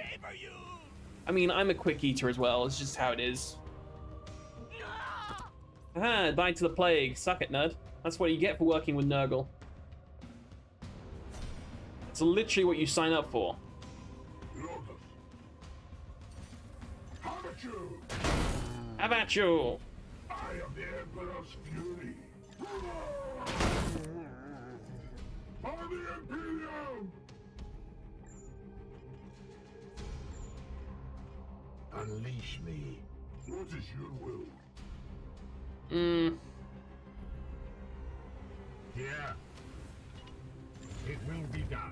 favor you. I mean, I'm a quick eater as well. It's just how it is. Ah, died to the plague. Suck it, nerd. That's what you get for working with Nurgle. It's literally what you sign up for. How about you? I am the Emperor's fury. I'm the Imperium. Unleash me. What is your will? Yeah. It will be done.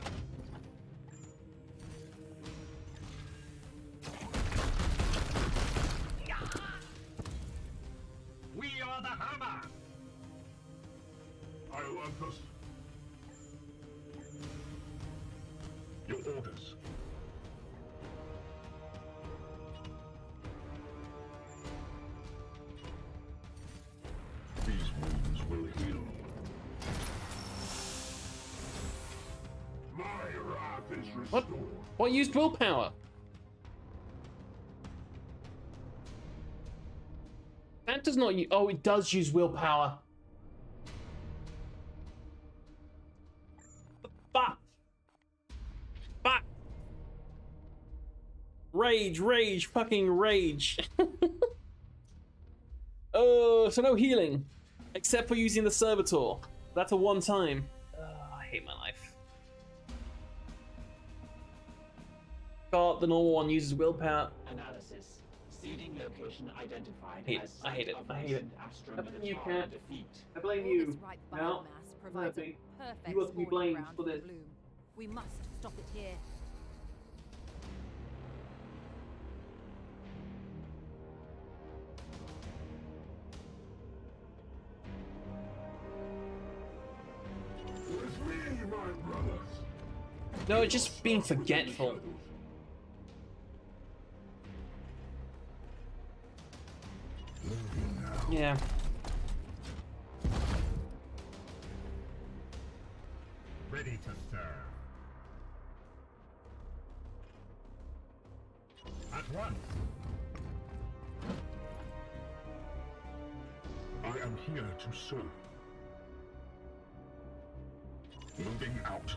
We are the hammer. I want this. Your orders. These wounds will heal. My wrath is restored. What used willpower? That does not use. Oh, it does use willpower. Fuck. Rage, fucking rage. Oh, so no healing. Except for using the Servitor. That's a one time. I hate my life. God, the normal one uses willpower. Analysis. Seeding location identified. I hate it. I blame you, Cat. I blame you. Now, you must be blamed for this. We must stop it here. With me, my brothers. No, it's just being forgetful. Yeah. Ready to serve. At once. I am here to serve. Moving out.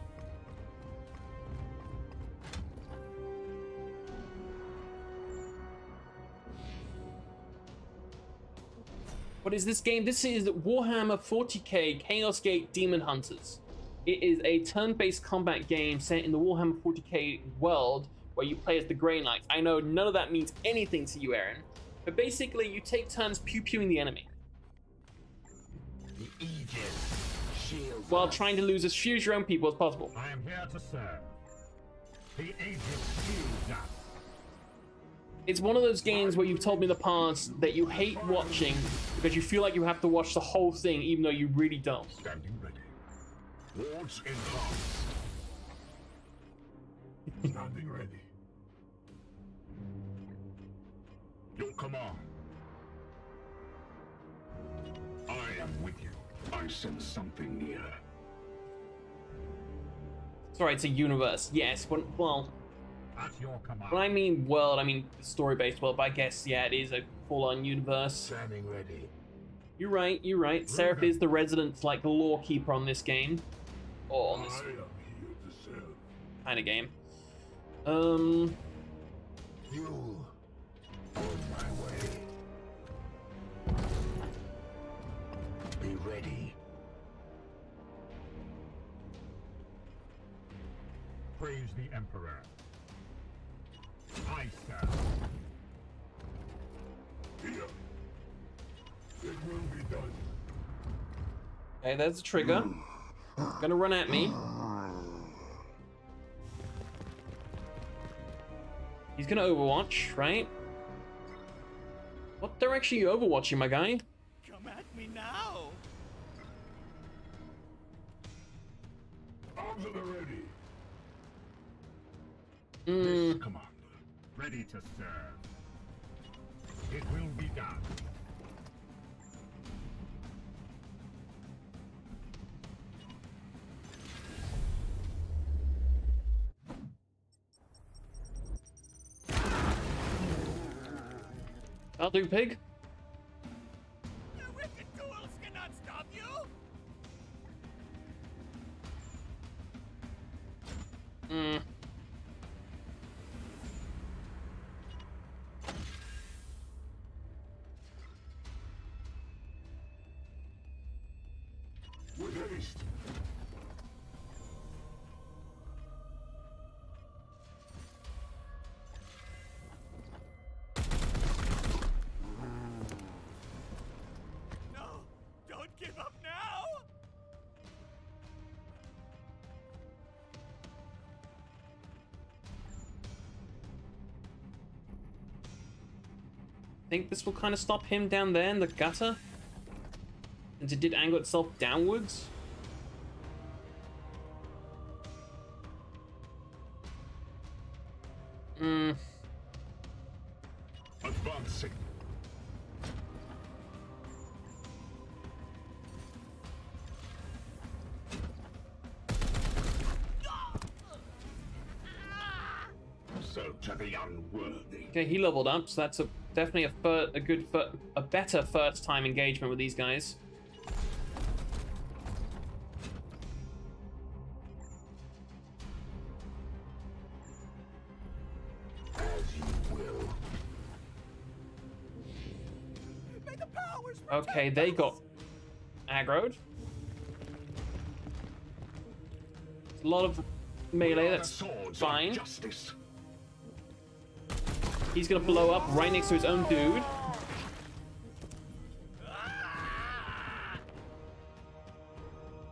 What is this game? This is Warhammer 40k Chaos Gate Demon Hunters. It is a turn-based combat game set in the Warhammer 40k world where you play as the Grey Knight. I know none of that means anything to you, Aaron, but basically you take turns pew-pewing the enemy. The Aegis while trying to lose as few of your own people as possible. I am here to serve. The Aegis shields us. It's one of those games where you've told me in the past that you hate watching because you feel like you have to watch the whole thing even though you really don't. Standing ready. Wards enhanced. Standing ready. Your command. I am with you. I sense something near. Sorry, it's a universe. Yes, well... When I mean world, I mean story-based world, but I guess, yeah, it is a full-on universe. Standing ready. You're right, you're right. Seraph is the resident, like, lore keeper on this game. Or on this kind of game. You on my way. Be ready. Praise the Emperor. I stand. Here. It will be done. Okay, there's a trigger. It's gonna run at me. He's gonna overwatch, right? What direction are you overwatching, my guy? Come at me now. Arms are ready. This commander, ready to serve. It will be done. That'll do, pig. The wicked ghouls cannot stop you. Hmm. I think this will kind of stop him down there in the gutter. And it did angle itself downwards. Hmm. Advancing. So to the unworthy. Okay, he leveled up, so that's a definitely a better first time engagement with these guys. As you will. May the powers protect us. Okay, they got aggroed. There's a lot of melee. That's fine. He's gonna blow up right next to his own dude.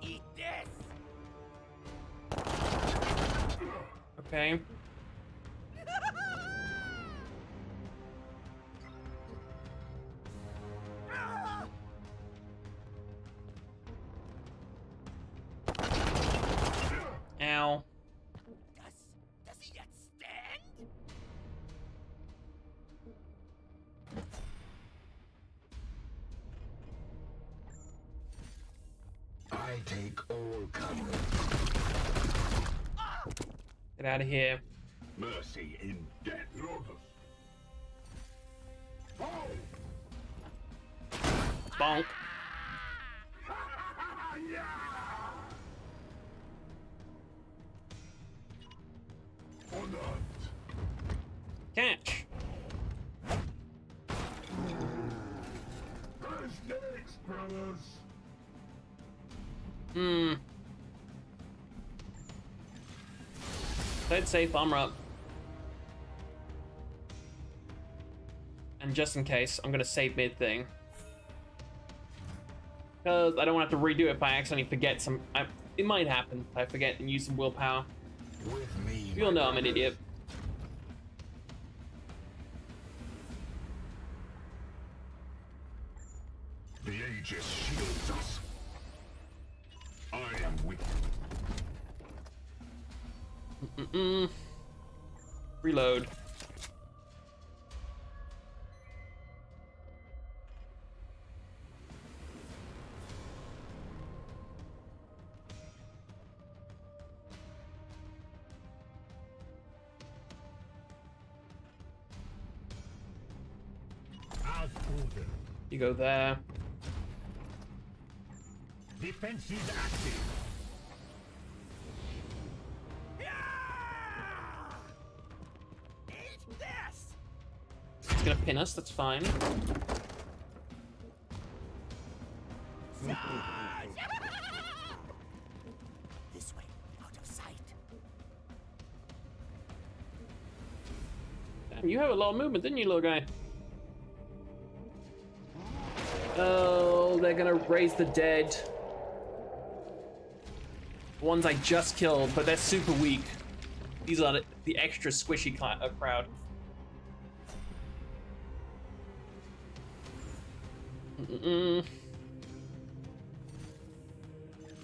Eat this. Okay. Ow. Does he yet stand? I take all cover. Get out of here. Mercy in death. Bonk. Catch. Hmm. Play it safe, armor up. And just in case, I'm gonna save mid thing. Cause I don't want to have to redo it if I accidentally forget some. It might happen if I forget and use some willpower. With me, you'll know I'm an idiot. The Aegis shields us. I am weak. Reload. You go there. Defense is active. Yeah! Eat this. It's gonna pin us, that's fine. This way, out of sight. Damn, you have a lot of movement, didn't you, little guy? Oh, they're gonna raise the dead. Ones I just killed, but they're super weak. These are the extra squishy crowd.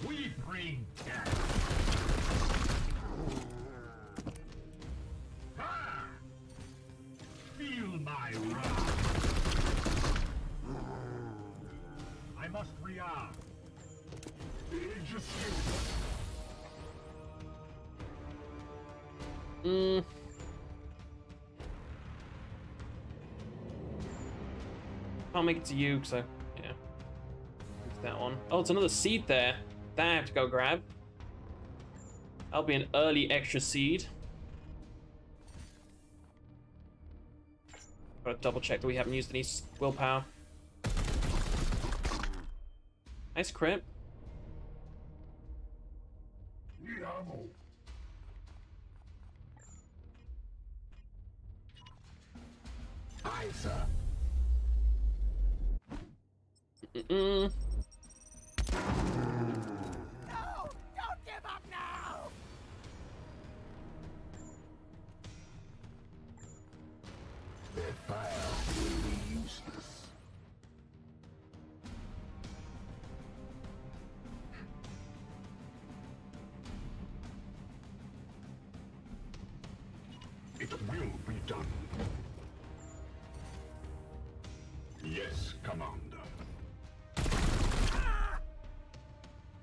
We bring death. Feel my wrath. I must rearm. Can't make it to you, so yeah. It's that one. Oh, it's another seed there. That I have to go grab. That'll be an early extra seed. Gotta double check that we haven't used any willpower. Nice crit. Mm-mm. No! Don't give up now! Their fire will be useless. It will be done. Yes, Commander.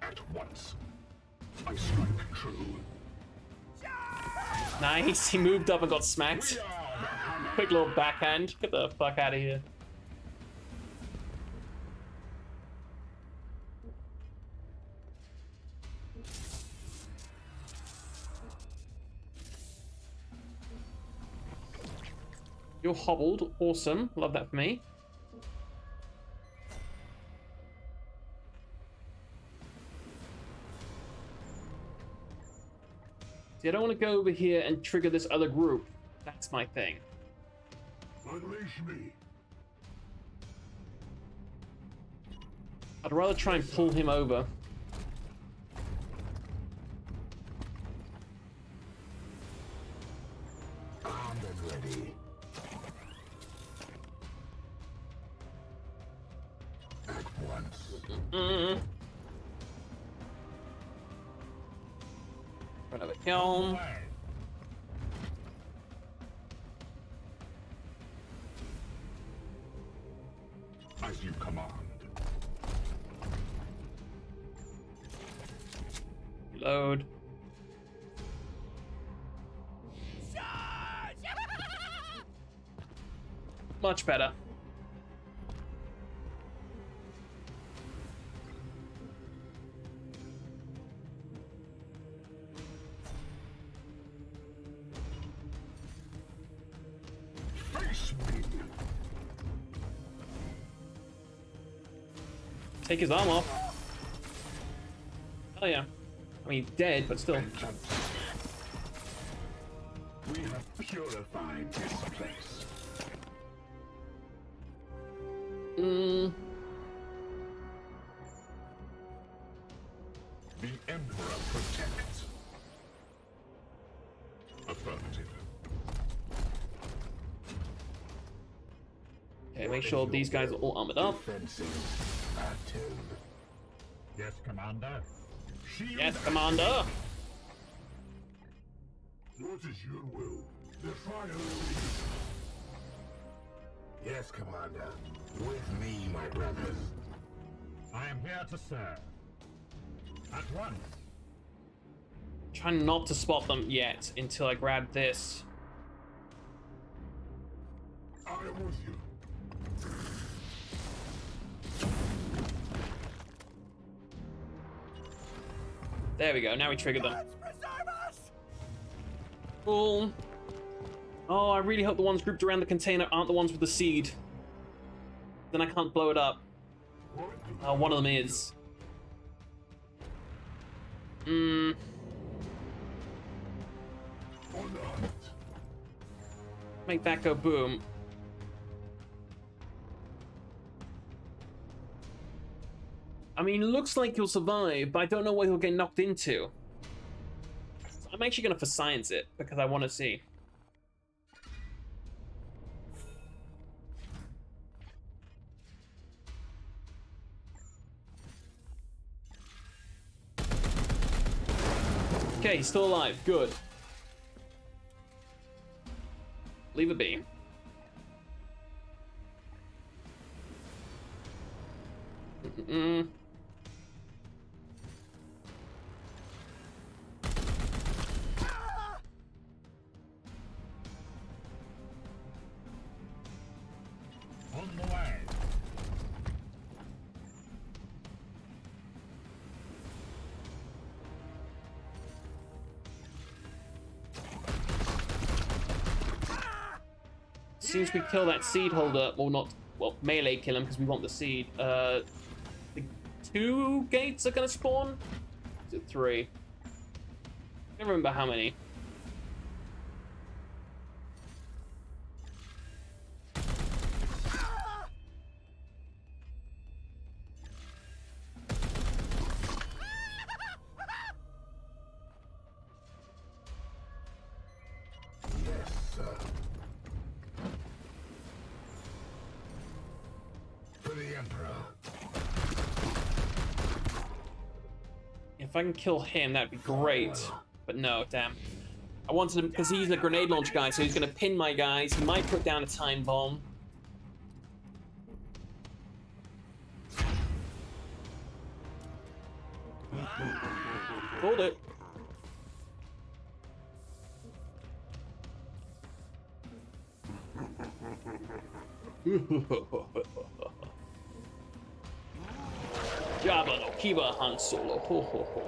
At once. I strike true. Nice, he moved up and got smacked. Quick little backhand. Get the fuck out of here. You're hobbled. Awesome. Love that for me. See, I don't want to go over here and trigger this other group. That's my thing. Unleash me. I'd rather try and pull him over. As you command. Load. Much better. Take his arm off. Oh yeah. I mean, he's dead, but still. We have purified this place. Mm. The Emperor protects. Affirmative. Okay, make sure these guys are all armored up. Yes, Commander. Yes, Commander. What is your will? The fire. Yes, Commander. With me, my brothers. I am here to serve. At once. Trying not to spot them yet until I grab this. I am with you. There we go, now we triggered them. Cool. Oh, I really hope the ones grouped around the container aren't the ones with the seed. Then I can't blow it up. Oh, one of them is. Hmm. Make that go boom. I mean, it looks like he'll survive, but I don't know what he'll get knocked into. So I'm actually going to for science it, because I want to see. Okay, he's still alive. Good. Leave it be. Mm-mm. soon as we kill that seed holder, well, not, well, melee kill him because we want the seed, the 2 gates are going to spawn? Is it 3? I can't remember how many. If I can kill him, that'd be great. But no, damn. I wanted him because he's a grenade launch guy, so he's gonna pin my guys. He might put down a time bomb. Hold it. Jabba no Kiba Han Solo. Ho, ho, ho, ho.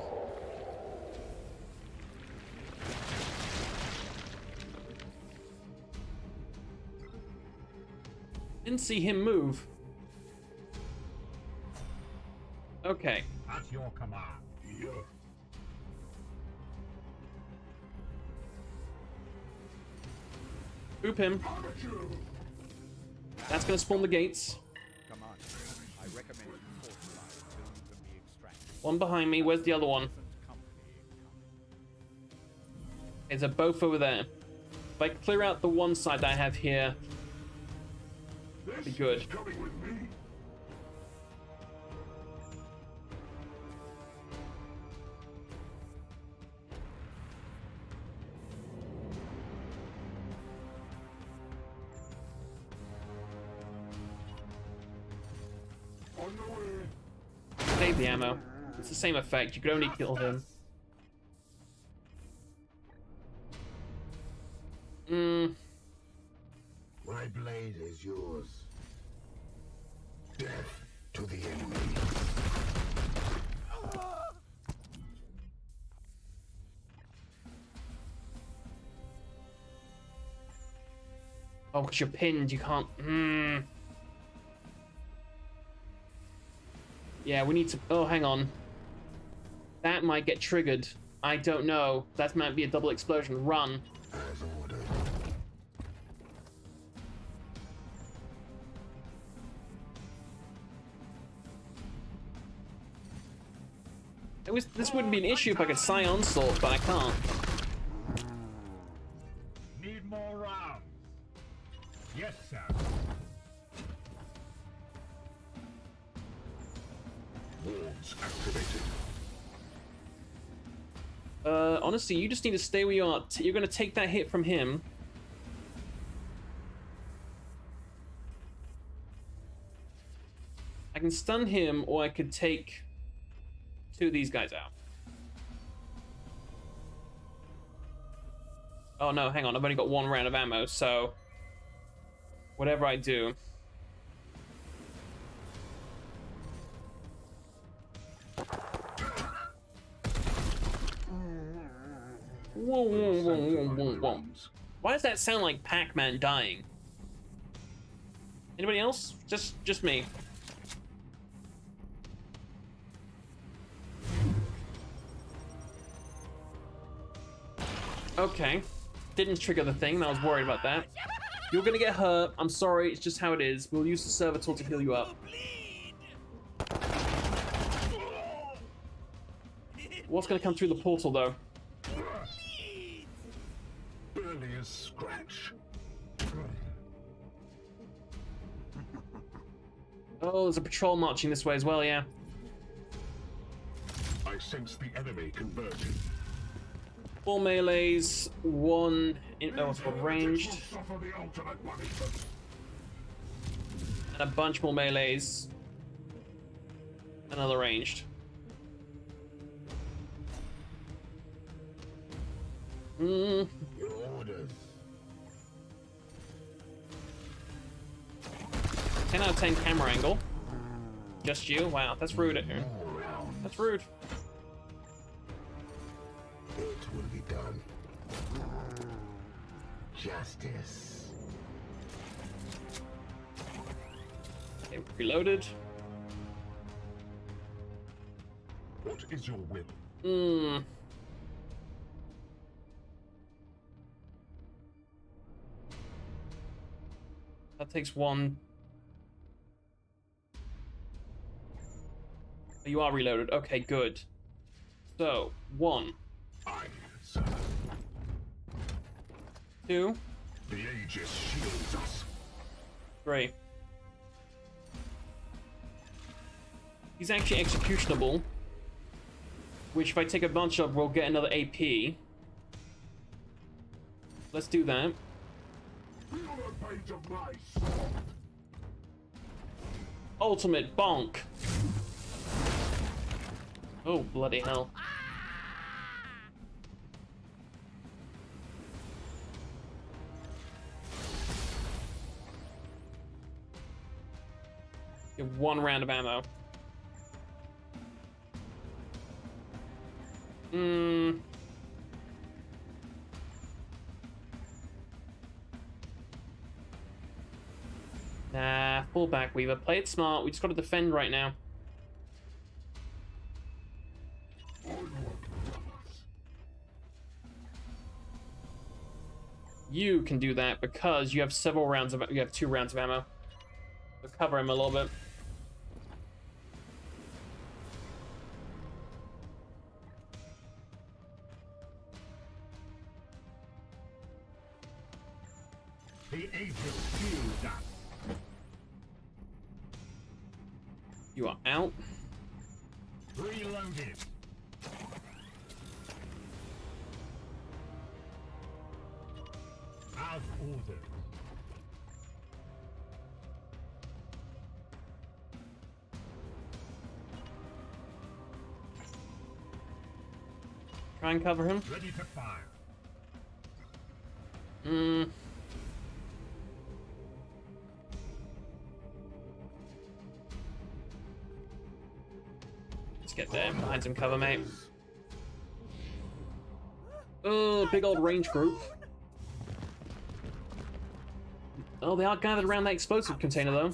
Didn't see him move. Okay. At your command. Yeah. Boop him. That's gonna spawn the gates. Come on. I recommend be extracted. One behind me. Where's the other one? Okay, they're both over there. If I clear out the one side that I have here, that'd be good. Save the ammo. It's the same effect. You could only kill him. Mm. My blade is yours. Death to the enemy. Oh, because you're pinned. You can't. Mm. Yeah, we need to... Oh, hang on. That might get triggered. I don't know. That might be a double explosion. Run. It was, this wouldn't be an issue if I could Scion Salt, but I can't. Need more rounds. Yes, sir. Wards activated. Honestly, you just need to stay where you are. You're going to take that hit from him. I can stun him, or I could take 2 of these guys out. Oh no, hang on. I've only got 1 round of ammo, so whatever I do. Why does that sound like Pac-Man dying? Anybody else? Just me. Okay. Didn't trigger the thing. I was worried about that. You're gonna get hurt. I'm sorry. It's just how it is. We'll use the Servitor to heal you up. What's gonna come through the portal, though? Barely a scratch. Oh, there's a patrol marching this way as well, yeah. I sense the enemy converging. 4 melees, 1 in ranged. And a bunch more melees. Another ranged. Mm. Your orders. 10 out of 10 camera angle. Just you? Wow, that's rude. That's rude. It will be done. Justice. Okay, reloaded. What is your will? That takes one. You are reloaded. Okay, good. So, one. Two. The Aegis shields us. Three. He's actually executionable, which if I take a bunch of, we'll get another AP. Let's do that. Ultimate bonk. Oh, bloody hell. Get one round of ammo. Nah, pull back, Weaver. Play it smart. We just got to defend right now. You can do that because you have several rounds of, you have 2 rounds of ammo. So cover him a little bit. You are out. Reloaded. As ordered. Try and cover him. Ready to fire. Get there behind some cover, mate. Oh, big old range group. Oh, they are gathered around that explosive container though.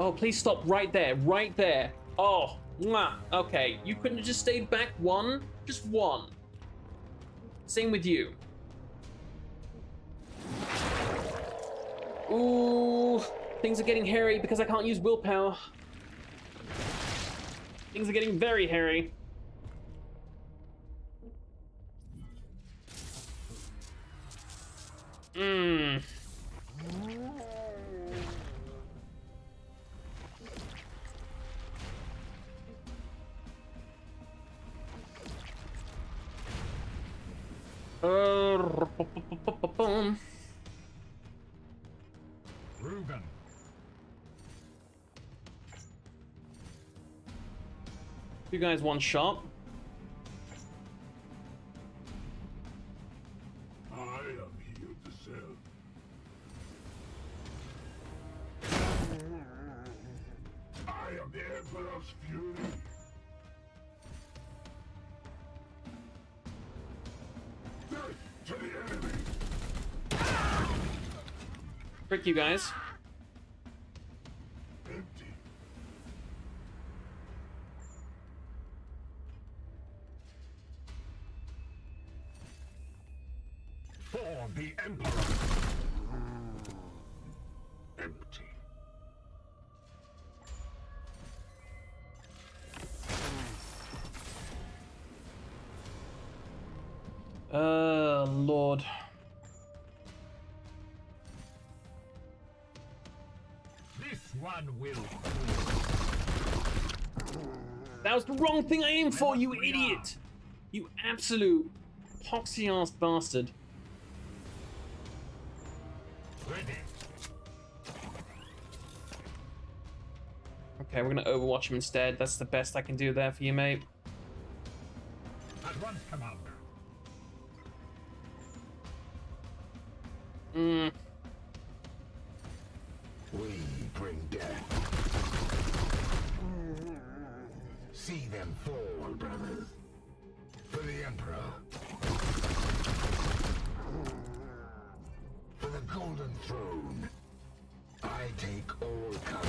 Oh, please stop right there, right there. Oh, mwah. Okay, you couldn't have just stayed back one? Just one. Same with you. Ooh, things are getting hairy because I can't use willpower. Things are getting very hairy. Ruben. You guys, one shot. I am here to serve. I am the Emperor's fury. Frick you guys. Empty. For the Emperor. Empty. Lord. That was the wrong thing I aimed for, you idiot! You absolute poxy-ass bastard. Okay, we're gonna Overwatch him instead. That's the best I can do there for you, mate. At once, Commander. Mm. We bring death. See them fall, brothers. For the Emperor. For the Golden Throne. I take all comers.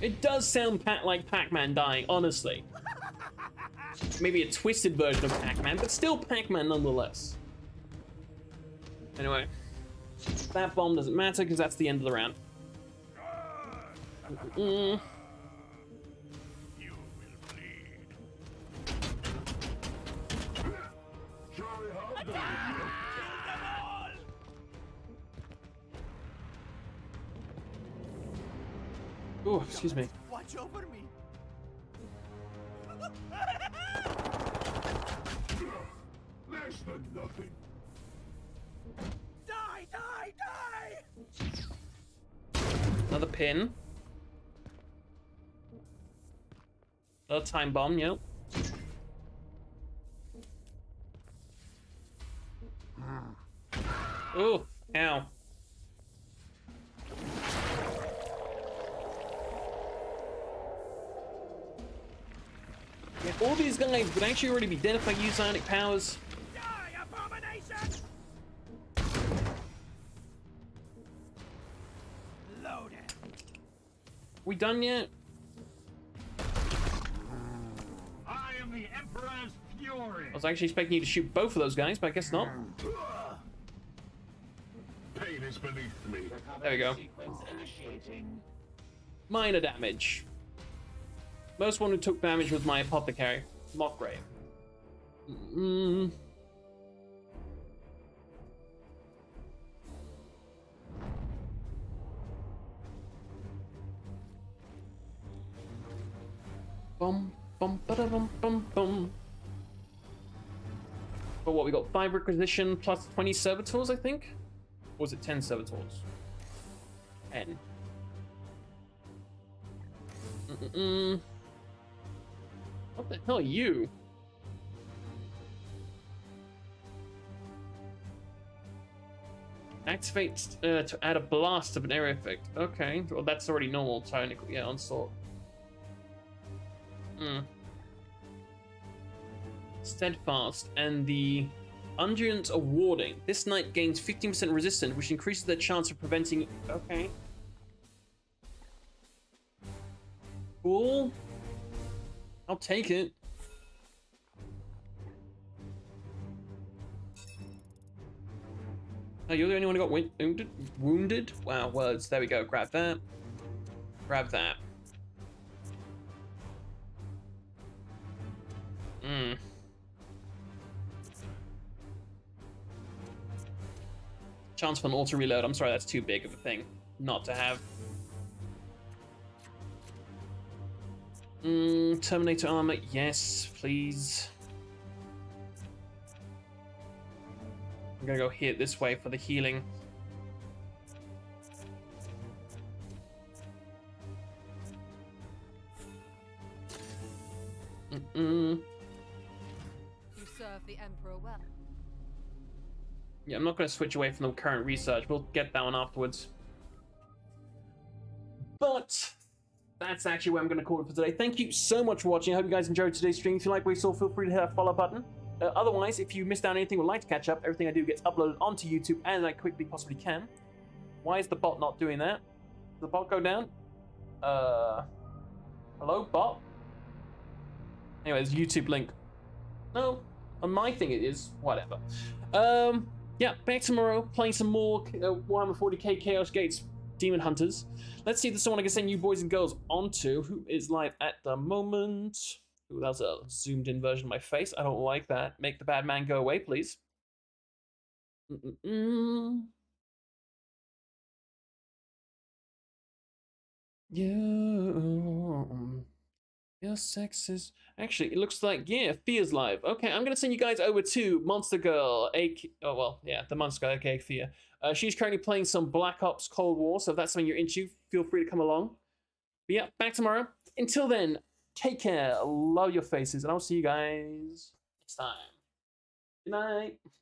It does sound like Pac-Man dying, honestly. Maybe a twisted version of Pac-Man, but still Pac-Man nonetheless. Anyway, that bomb doesn't matter because that's the end of the round. Mm-mm. Oh, excuse me. Watch over me. Less than nothing. Die, die, die. Another pin. Another time bomb, yep. Oh, ow. Yeah, all these guys would actually already be dead if I use ionic powers. Die, abomination! Loaded. We done yet? I am the Emperor's fury. I was actually expecting you to shoot both of those guys, but I guess not. Pain is beneath me. There we go. Minor damage. Most one who took damage was my apothecary, Mockgrave. Mm-hmm. Bum, bum, ba-da-bum, bum, bum. But what, we got 5 requisition plus 20 servitors, I think? Or was it 10 servitors? 10. Mm-mm. What the hell are you? Activate to add a blast of an area effect. Okay, well that's already normal, technically. Yeah, onslaught. Mm. Steadfast and the Unduance of Warding. This knight gains 15% resistance, which increases their chance of preventing. Okay. Cool. I'll take it. Oh, you're the only one who got wounded? Wounded? Wow, words. There we go. Grab that. Grab that. Mmm. Chance for an auto reload. I'm sorry, that's too big of a thing not to have. Mm, Terminator armor, yes, please. I'm gonna go here this way for the healing. Mm-mm. You serve the Emperor well. Yeah, I'm not gonna switch away from the current research. We'll get that one afterwards. But that's actually where I'm going to call it for today. Thank you so much for watching. I hope you guys enjoyed today's stream. If you like what you saw, feel free to hit that follow button. Otherwise, if you missed out on anything or would like to catch up, everything I do gets uploaded onto YouTube and I quickly possibly can. Why is the bot not doing that? Did the bot go down? Hello, bot? Anyway, there's a YouTube link. No, on my thing it is. Whatever. Yeah, back tomorrow, playing some more Warhammer 40k Chaos Gates Demon Hunters. Let's see if there's someone I can send you boys and girls onto who is live at the moment. Ooh, that was a zoomed in version of my face. I don't like that. Make the bad man go away, please. Mm-mm-mm. Yeah. Your sex is... Actually, it looks like, yeah, Fear's live. Okay, I'm going to send you guys over to Monster Girl, oh, well, yeah, the Monster Girl, aka Fear. She's currently playing some Black Ops Cold War, so if that's something you're into, feel free to come along. But yeah, back tomorrow. Until then, take care, love your faces, and I'll see you guys next time. Good night.